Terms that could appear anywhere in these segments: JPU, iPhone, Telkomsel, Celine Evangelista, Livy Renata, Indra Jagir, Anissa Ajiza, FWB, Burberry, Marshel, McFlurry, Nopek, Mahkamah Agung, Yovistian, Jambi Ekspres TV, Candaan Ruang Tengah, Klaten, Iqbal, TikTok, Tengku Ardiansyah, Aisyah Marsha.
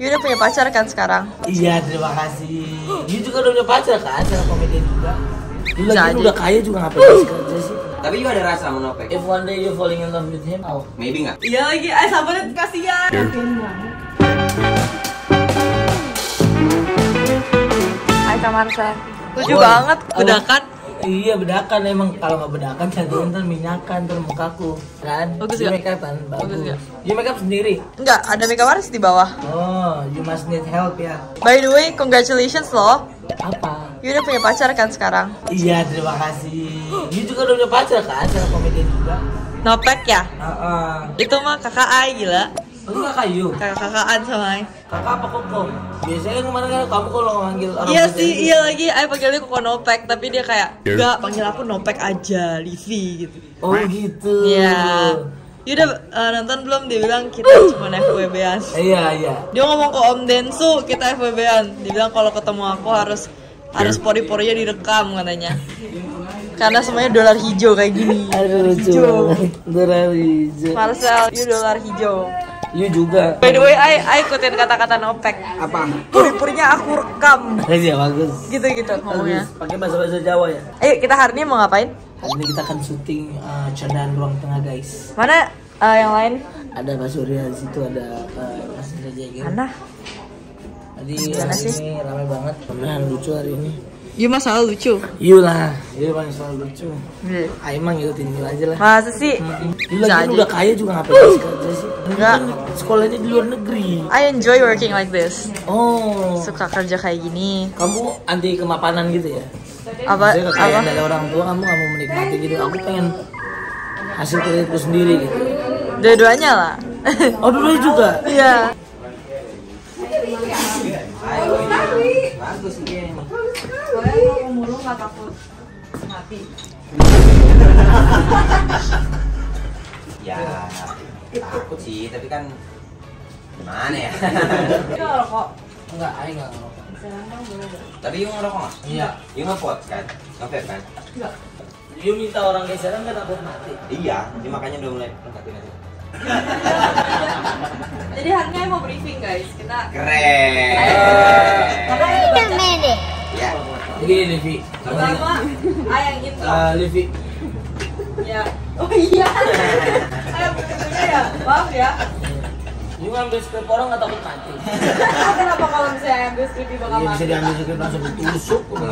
You udah punya pacar kan sekarang? Iya, terima kasih. You juga udah punya pacar kan? Sekarang komedian juga. You lagi udah kaya juga ngapain sih? Tapi you ada rasa menopeng. If one day you falling in love with him, how? Maybe nggak? Iya lagi, sabarnya kasihan. Aisyah Marsha. Lucu banget. Bedakan? Iya, bedakan emang. Kalau nggak bedakan, cantiknya ntar minyakan, ntar mukaku. Kan? Bagus gak? Make-upan, bagus. You make up sendiri? Enggak, ada make up artist di bawah. Oh, you must need help ya. By the way, congratulations loh. Apa? You udah punya pacar kan sekarang? Iya, terima kasih. You juga udah punya pacar kan? Sekarang komedian juga. Nopek ya? Itu mah kakak Ai, gila. Lu kakak you? Kakak-kakaan sama Ai. Kakak apa Koko? Biasanya kemana kan kamu kalau manggil orang. Iya sih, iya lagi Ai panggilnya Koko Nopek. Tapi dia kayak, enggak, panggil aku Nopek aja, Livy gitu. Oh gitu. Iya. You udah nonton belum? Dia bilang kita cuma FWB-an. Iya. Dia ngomong ke Om Densu, kita FWB-an. Dia bilang kalau ketemu aku harus pori-porinya direkam katanya. Karena semuanya dolar hijau kayak gini. Aduh, hijau. Dolar hijau. Marshel, you dolar hijau. You juga. By the way, I ikutin kata-kata Nopek. Apa? Puri-purinya aku rekam. Iya, bagus. Gitu-gitu ngomongnya. Pakai bahasa-bahasa Jawa ya. Ayo, kita hari ini mau ngapain? Hari ini kita akan syuting Candaan Ruang Tengah, guys. Mana yang lain? Ada Mas Surya di situ, ada Mas Indra Jagir. Mana? Tadi ini ramai banget. Beneran lucu hari ini. You mah selalu lucu. You lah. You paling selalu lucu. Ayo emang ngikutin you aja lah. Masa sih? You lagi udah kaya juga ngapain kerja sih? Enggak. Sekolahnya di luar negeri. I enjoy working like this. Oh. Suka kerja kayak gini. Kamu anti kemapanan gitu ya? Apa? Kayak dari orang tua kamu gak mau menikmati gitu. Aku pengen hasil kerjaku sendiri gitu. Dua-duanya lah. Oh, dua-duanya juga? Iya. Bagus nih. Soalnya aku mulu gak takut mati. Ya, takut sih, tapi kan gimana ya? Itu ngerokok? Enggak, aku gak ngerokok. Tapi you ngerokok gak? Iya. You nge-pot kan? Nge-vape kan? Enggak. You minta orang geseran kan takut mati? Iya, makanya udah mulai lengkapin aja. Jadi hari ini mau briefing guys, kita keren. Ya. Jadi Livy. Pertama, yang itu. Livy. Ya. Oh iya. Ayang bener ya. Maaf ya. Lu ngambil skrip orang nggak takut mati. Kenapa kalau misalnya ambil skrip bakal mati? Bisa diambil skrip langsung ditusuk. By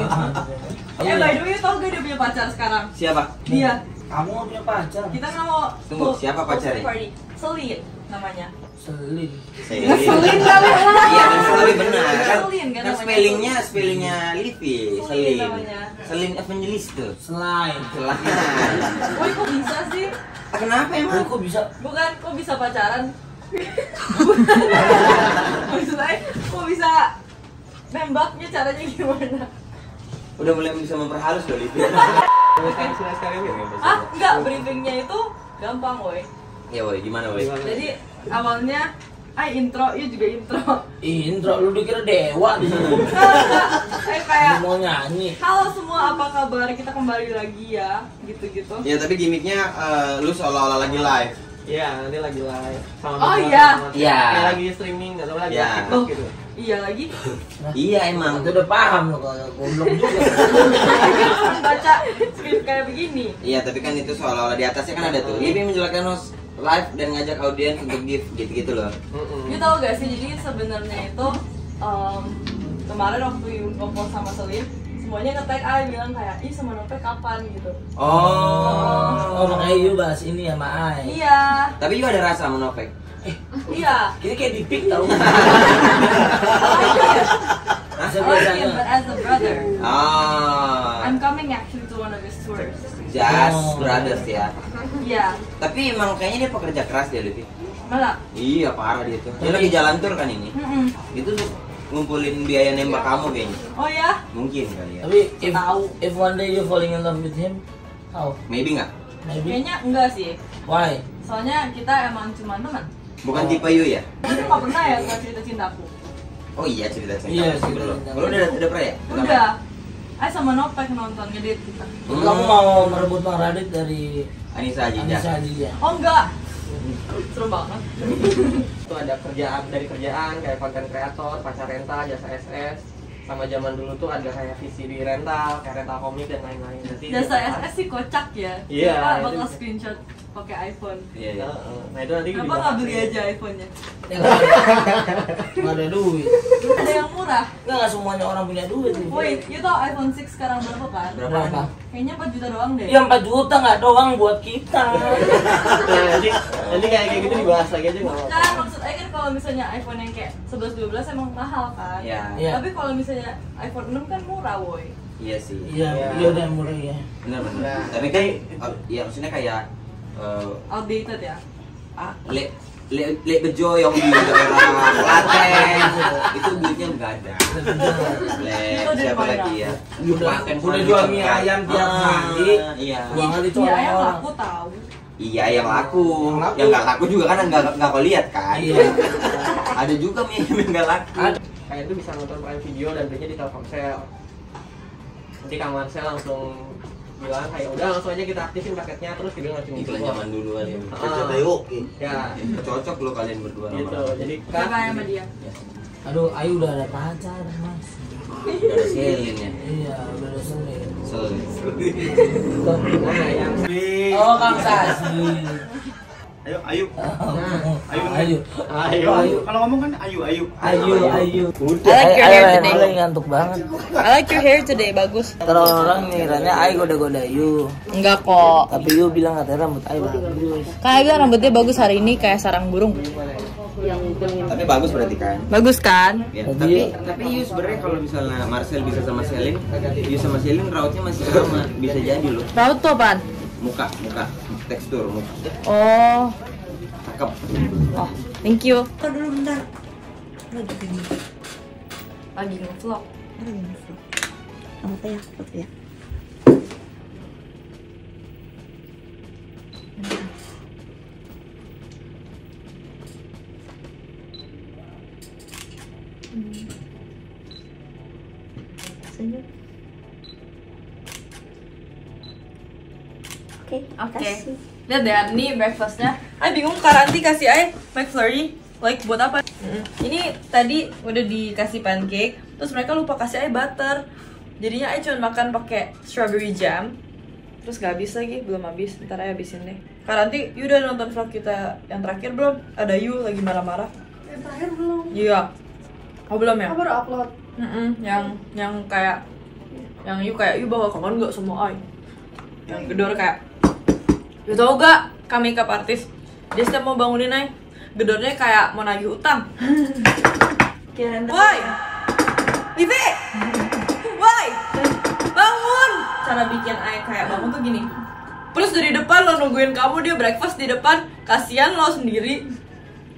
the way, tau gak dia punya pacar sekarang? Siapa? Dia. Kamu nggak punya pacar? Kita nggak mau. Tunggu, siapa pacarnya? Celine namanya. Celine kali lah. Iya, Celine benar. Kan spellingnya Livy. Celine Evangelista. Selain. Woi, kok bisa sih? Kenapa emang? Kok bisa? Bukan, kok bisa pacaran? Maksudnya, kok bisa nembaknya caranya gimana? Udah mulai bisa memperhalus loh Livy. Ah, enggak, briefingnya itu gampang woi. Ya woi, gimana woi? Jadi awalnya intro, you juga intro. Intro, lu dikira dewa di sini. Kayak mau nyanyi. Halo semua, apa kabar? Kita kembali lagi ya, gitu-gitu. Ya tapi gimmicknya lu seolah-olah lagi live. Iya, nanti lagi live. Oh iya. Lagi streaming, nggak tahu lagi TikTok gitu. Iya lagi. Iya emang, udah paham lo kalau goblok juga. Baca script kayak begini. Iya tapi kan itu seolah-olah di atasnya kan ada tuh. Ini menjelaskan host live dan ngajak audiens untuk give gitu-gitu loh. You tau gak sih, jadi sebenarnya itu kemarin waktu ngobrol sama Celine, semuanya nge-tag A bilang kayak, ih sama Nopek kapan gitu. Oh makanya you bahas ini sama A. Iya. Tapi you ada rasa sama Nopek? Iya. Kita kayak dipik tau. I like him, but as a brother. I'm coming actually to one of his tours. Just brothers ya. Iya. Tapi emang kayaknya dia pekerja keras dia Livy. Malah? Iya parah dia tuh. Dia lagi jalan tur kan ini. Itu ngumpulin biaya nembak kamu kayaknya. Oh ya? Mungkin kali ya. Tapi if one day you falling in love with him, how? Maybe nggak? Kayaknya enggak sih. Why? Soalnya kita emang cuma teman. Bukan tipe you ya? Kamu nggak pernah ya cerita cintaku? Oh iya cerita cinta. Iya belum. Kalau udah pernah ya? Udah. Ayo sama Nopek nonton ngedit kita. Kamu mau merebut Bang Radit dari Anissa Ajiza? Oh enggak. Seru banget. Itu ada kerjaan dari kerjaan kayak konten kreator, pacar rental, jasa SS. Sama zaman dulu tuh ada kayak VCD rental, kayak rental komik dan lain-lain. Jasa SS sih kocak ya. Iya. Kita bakal screenshot pakai iPhone. Iya. Nah itu nanti. Kenapa nggak beli aja iPhone-nya? Nggak ada duit. Ada yang murah. Nggak semuanya orang punya duit. Wait, you tau iPhone 6 sekarang berapa kan? Berapa? Kayaknya 4 juta doang deh. Ya 4 juta nggak doang buat kita. Nanti kayak gitu dibahas lagi aja nggak apa-apa. Kan maksudnya kan kalau misalnya iPhone yang kayak 11-12 emang mahal kan? Iya. Tapi kalau misalnya iPhone 6 kan murah woy. Iya sih. Iya udah murah ya. Benar-benar. Tapi kayak, ya maksudnya kayak outdated ya? Lek bejo yang di daerah Klaten itu duitnya nggak ada. Lek siapa lagi ya? Klaten udah jual mie ayam tiap hari. Iya. Uangnya dicolong. Mie ayam laku tahu. Iya yang laku. Yang nggak laku juga kan nggak kau lihat kan? Iya. Ada juga mie ayam yang nggak laku. Kayak itu bisa nonton video dan belinya di Telkomsel. Nanti Kang Marshel langsung bilang kayak udah langsung aja kita aktifin paketnya, terus dia langsung iklan zaman dulu kali ya. Ya cocok lo kalian berdua gitu. Jadi kan sama dia. Aduh, Ayu udah ada pacar Mas. Udah ada Celine ya. Iya, udah ada Celine. Nah, yang oh, Kang Sas. Ayo. Kalau ngomong kan ayo. Udah ngantuk banget. I like your hair today, bagus. Terus orang ngiranya ayo goda-goda you. Enggak kok. Tapi you bilang katanya rambut ayo bagus. Kayaknya rambutnya bagus hari ini kayak sarang burung. Tapi bagus berarti kan? Bagus kan? Ya, tapi you sebenarnya kalau misalnya Marshel bisa sama Celine, you sama Celine rautnya masih sama, bisa jadi loh. Raut tuh apaan? Muka. Tekstur muka. Oh. Cakep. Oh, thank you. Bentar dulu bentar. Lagi nge-vlog. Kamu teh ya, foto ya. Oke. Lihat deh, ini breakfastnya. Ay bingung Karanti kasih ay McFlurry, like buat apa? Ini tadi udah dikasih pancake, terus mereka lupa kasih ay butter. Jadinya ay cuma makan pakai strawberry jam. Terus gak habis lagi, belum habis. Ntar ay habisin deh. Karanti, you udah nonton vlog kita yang terakhir belum? Ada you lagi marah-marah. Yang terakhir belum? Iya. Oh belum ya? Aku baru upload. Yang you bawa kawan gak semua ay? Yang gedor kayak. Lu tau gak, kami makeup artis dia setiap mau bangunin ay, gedornya kayak mau nagih utang. Woi! Livy! Woi! Bangun! Cara bikin ay kayak bangun tuh gini. Terus dari depan lo nungguin kamu, dia breakfast di depan. Kasian lo sendiri.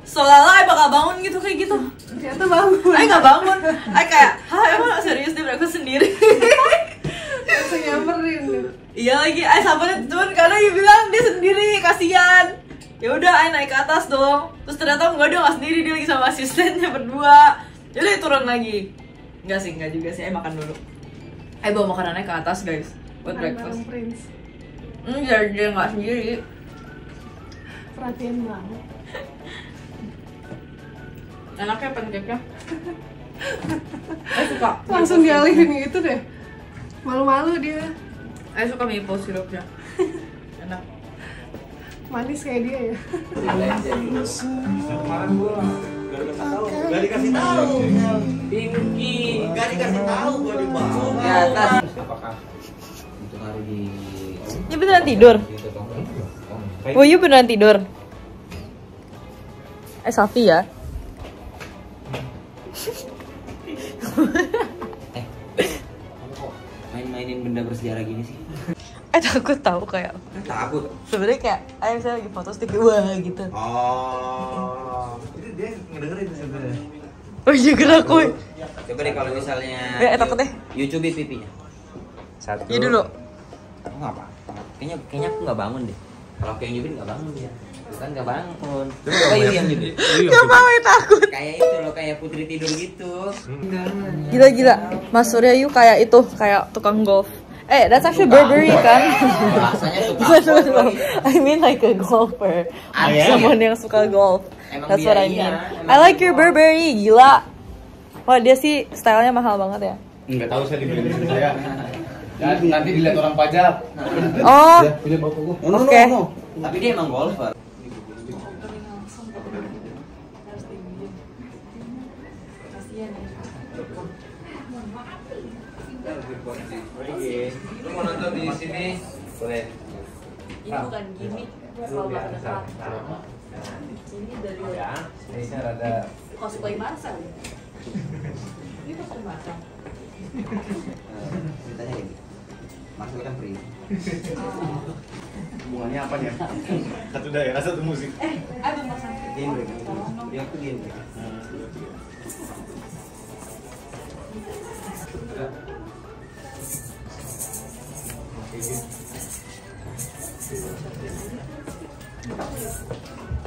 Soalnya ay bakal bangun gitu, kayak gitu. Ternyata bangun. Ay gak bangun. Ay kayak, emang serius dia breakfast sendiri. Langsung nyamperin. Iya lagi, ay sabarnya temen karena dia bilang dia sendiri, kasihan. Ya udah, ay naik ke atas dong. Terus ternyata enggak, dia nggak sendiri, dia lagi sama asistennya berdua. Jadi turun lagi. Enggak sih, enggak juga sih. Ay makan dulu. Ay bawa makanannya ke atas guys, buat breakfast. Jadi dia nggak sendiri. Perhatian banget. Enaknya pancake-nya. Ay suka. Langsung dialihin gitu deh. Malu-malu dia. Saya suka maple sirupnya. Enak. Manis kayak dia ya. Kemarin gua Gak dikasih tahu. Pinky, gak dikasih tahu gua di bawah. Di atas. Apakah untuk hari di? Ya beneran tidur. Oh, you beneran tidur. Safi ya. Mainin benda bersejarah gini sih. Takut tahu kayak. Takut. Sebenarnya kayak ayam saya lagi foto stick wah gitu. Oh. Itu dia ngedengerin sebenarnya. Oh iya gerak kuy. Coba deh kalau misalnya. Ya takut deh. YouTube pipinya. Satu. Iya dulu. Aku enggak apa. Kayaknya aku enggak bangun deh. Kalau kayak Yubin enggak bangun dia. Bukan enggak bangun. Kayak yang gitu. Enggak mau takut. Kayak itu loh, kayak putri tidur gitu. Gila-gila. Mas Surya kayak itu, kayak tukang golf. That's actually Burberry kan? I mean like a golfer. Someone yang suka golf. That's what I mean. I like your Burberry, gila. Wah, dia sih stylenya mahal banget ya? Enggak tahu, saya dibeliin sama saya. Nanti dilihat orang pajak. Oh. Oke. Tapi dia emang golfer. Lu mau nonton di sini? Boleh. Ini bukan gimmick. Kalau bakal dekat. Ini dari ya. Aisyah rada cosplay Marshel. Ini cosplay Marshel. Ceritanya gini. Marshel kan free. Hubungannya apa ya? Satu daerah, satu musik. Ada Marshel. Genre. Dia tuh genre.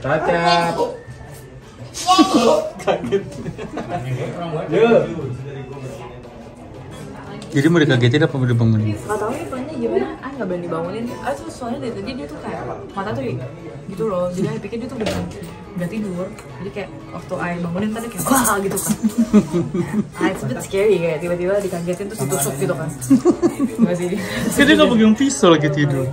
Tacap. Kaget. Jadi mau dikagetin apa mau dibangunin? Gak tau ya, pokoknya gimana, gak berani bangunin. Tuh soalnya dari tadi dia tuh kayak mata tuh gitu loh. Jadi aku pikir dia tuh beneran udah tidur. Jadi kayak waktu aku bangunin tadi kayak wah gitu kan. It's a bit scary kayak tiba-tiba dikagetin terus ditusuk gitu kan. Jadi dia gak pegang pisau lagi tidur.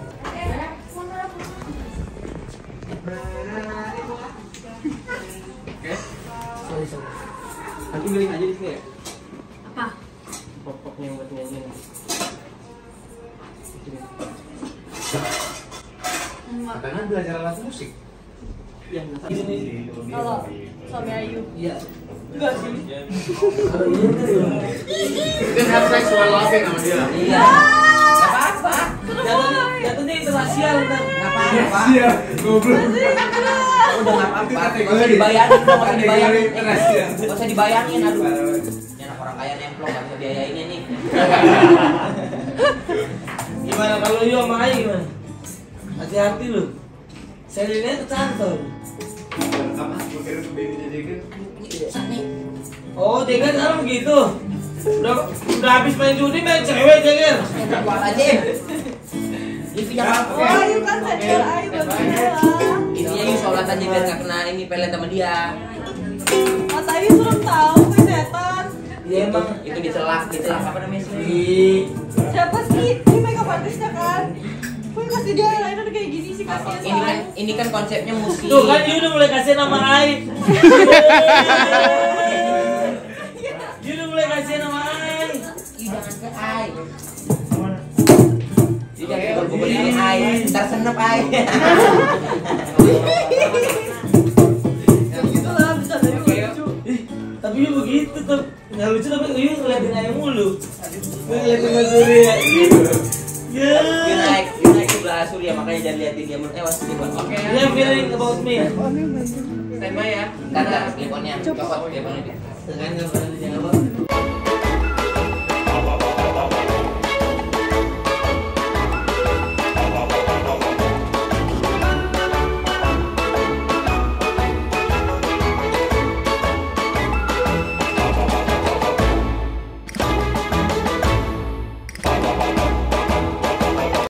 Nanti beli aja di sini ya? Apa? Popoknya yang buat nyanyian. Katanya belajar alat musik. Yang ini kalau suami Ayu. Iya. Enggak sih. Kita have sexual loving sama dia. Iya. Enggak apa-apa. Jatuhnya itu rahasia udah. Enggak apa-apa. Iya, goblok. Udah enggak apa-apa. Enggak usah dibayangin, enggak usah dibayangin. Enggak usah dibayangin, aduh. Ini anak orang kaya nemplok enggak bisa biayainnya nih. Gimana kalau Yo sama Ayu gimana? Hati-hati lu. Celine itu cantor. Apa? Mungkin itu baby jadikan. Oh, Degan sekarang begitu. Udah habis main judi main cewek Degan. Kuat aja. Itu jangan. Oh, itu kan senior Ayu banget. Intinya Yu sholat aja biar gak kena ini pelet sama dia. Mas Ayu serem tau, setan. Iya emang, itu dicelak apa namanya sih? Siapa sih? Ini makeup artisnya kan? Gue kasih dia eyeliner kayak gini sih, kasihan soalnya. Ini kan konsepnya musik. Tuh kan Yu udah mulai kasihan sama Ayu. Yu udah mulai kasihan sama Ayu. Yu jangan ke Ayu. Jangan ke Ayu, ntar senep Ayu. Tapi Yu begitu tuh. Nggak lucu tapi Yu ngeliatin Ayu mulu. Gue ngeliatin Azuri ya. You like sebelah Surya, makanya jangan liatin dia menurut was di bawah. Oke, dia feeling about me ya? Standby ya? Ntar, teleponnya. Copot teleponnya. Jangan lupa.